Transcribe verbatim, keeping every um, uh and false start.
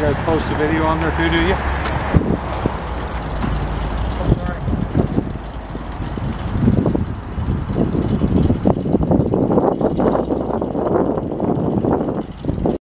guys post a video on there too, do you?